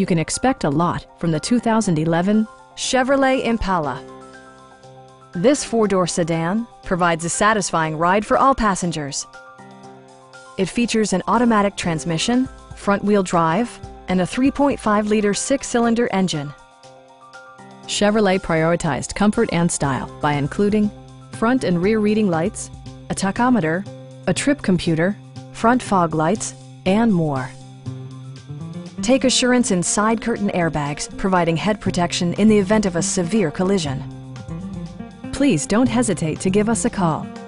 You can expect a lot from the 2011 Chevrolet Impala. This four-door sedan provides a satisfying ride for all passengers. It features an automatic transmission, front-wheel drive, and a 3.5-liter six-cylinder engine. Chevrolet prioritized comfort and style by including front and rear reading lights, a tachometer, a trip computer, front fog lights, and more. Take assurance in side curtain airbags, providing head protection in the event of a severe collision. Please don't hesitate to give us a call.